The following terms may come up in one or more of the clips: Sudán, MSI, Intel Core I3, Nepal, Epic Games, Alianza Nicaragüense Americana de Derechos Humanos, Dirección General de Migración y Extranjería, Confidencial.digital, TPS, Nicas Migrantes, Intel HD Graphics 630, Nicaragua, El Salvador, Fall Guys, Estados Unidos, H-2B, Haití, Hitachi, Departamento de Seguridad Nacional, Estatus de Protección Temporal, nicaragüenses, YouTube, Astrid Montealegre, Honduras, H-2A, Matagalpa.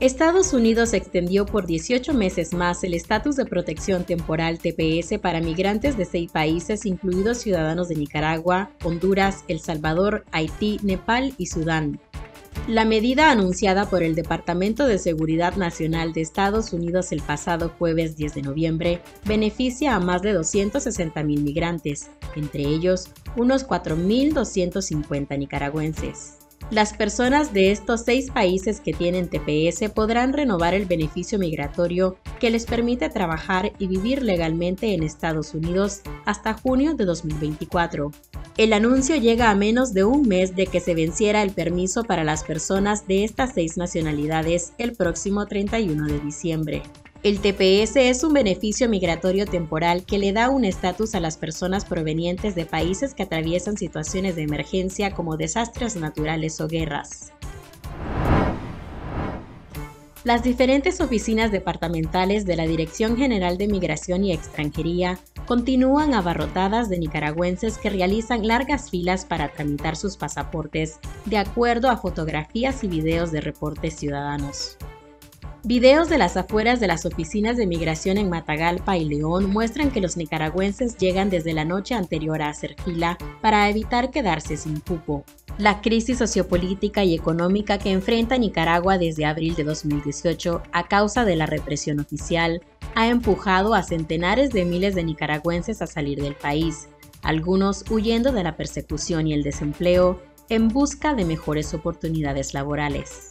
Estados Unidos extendió por 18 meses más el estatus de protección temporal TPS para migrantes de 6 países, incluidos ciudadanos de Nicaragua, Honduras, El Salvador, Haití, Nepal y Sudán. La medida anunciada por el Departamento de Seguridad Nacional de Estados Unidos el pasado jueves 10 de noviembre beneficia a más de 260.000 migrantes, entre ellos unos 4.250 nicaragüenses. Las personas de estos 6 países que tienen TPS podrán renovar el beneficio migratorio que les permite trabajar y vivir legalmente en Estados Unidos hasta junio de 2024. El anuncio llega a menos de un mes de que se venciera el permiso para las personas de estas 6 nacionalidades el próximo 31 de diciembre. El TPS es un beneficio migratorio temporal que le da un estatus a las personas provenientes de países que atraviesan situaciones de emergencia como desastres naturales o guerras. Las diferentes oficinas departamentales de la Dirección General de Migración y Extranjería continúan abarrotadas de nicaragüenses que realizan largas filas para tramitar sus pasaportes, de acuerdo a fotografías y videos de reportes ciudadanos. Videos de las afueras de las oficinas de migración en Matagalpa y León muestran que los nicaragüenses llegan desde la noche anterior a hacer fila para evitar quedarse sin cupo. La crisis sociopolítica y económica que enfrenta Nicaragua desde abril de 2018 a causa de la represión oficial ha empujado a centenares de miles de nicaragüenses a salir del país, algunos huyendo de la persecución y el desempleo en busca de mejores oportunidades laborales.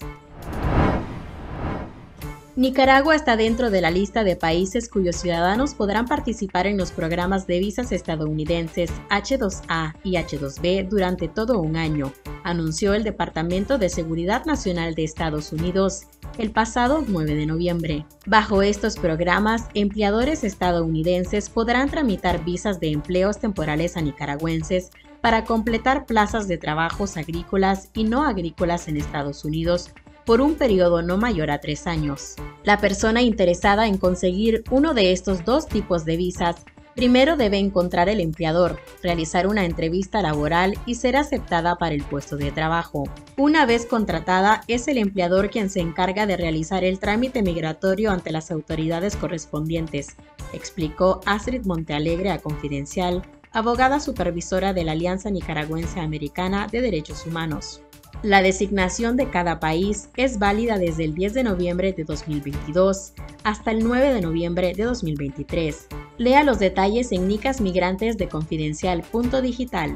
Nicaragua está dentro de la lista de países cuyos ciudadanos podrán participar en los programas de visas estadounidenses H-2A y H-2B durante todo un año, anunció el Departamento de Seguridad Nacional de Estados Unidos el pasado 9 de noviembre. Bajo estos programas, empleadores estadounidenses podrán tramitar visas de empleos temporales a nicaragüenses para completar plazas de trabajos agrícolas y no agrícolas en Estados Unidos por un periodo no mayor a 3 años. La persona interesada en conseguir uno de estos 2 tipos de visas primero debe encontrar el empleador, realizar una entrevista laboral y ser aceptada para el puesto de trabajo. Una vez contratada, es el empleador quien se encarga de realizar el trámite migratorio ante las autoridades correspondientes, explicó Astrid Montealegre a Confidencial, abogada supervisora de la Alianza Nicaragüense Americana de Derechos Humanos. La designación de cada país es válida desde el 10 de noviembre de 2022 hasta el 9 de noviembre de 2023. Lea los detalles en Nicas Migrantes de Confidencial.digital.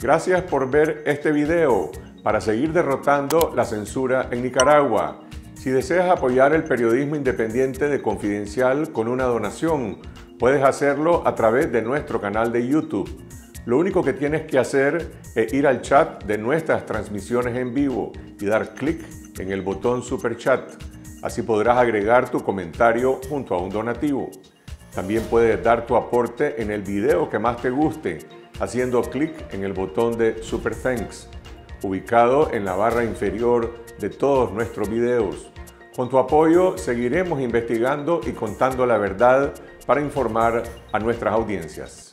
Gracias por ver este video para seguir derrotando la censura en Nicaragua. Si deseas apoyar el periodismo independiente de Confidencial con una donación, puedes hacerlo a través de nuestro canal de YouTube. Lo único que tienes que hacer es ir al chat de nuestras transmisiones en vivo y dar clic en el botón Super Chat. Así podrás agregar tu comentario junto a un donativo. También puedes dar tu aporte en el video que más te guste, haciendo clic en el botón de Super Thanks, ubicado en la barra inferior de todos nuestros videos. Con tu apoyo seguiremos investigando y contando la verdad para informar a nuestras audiencias.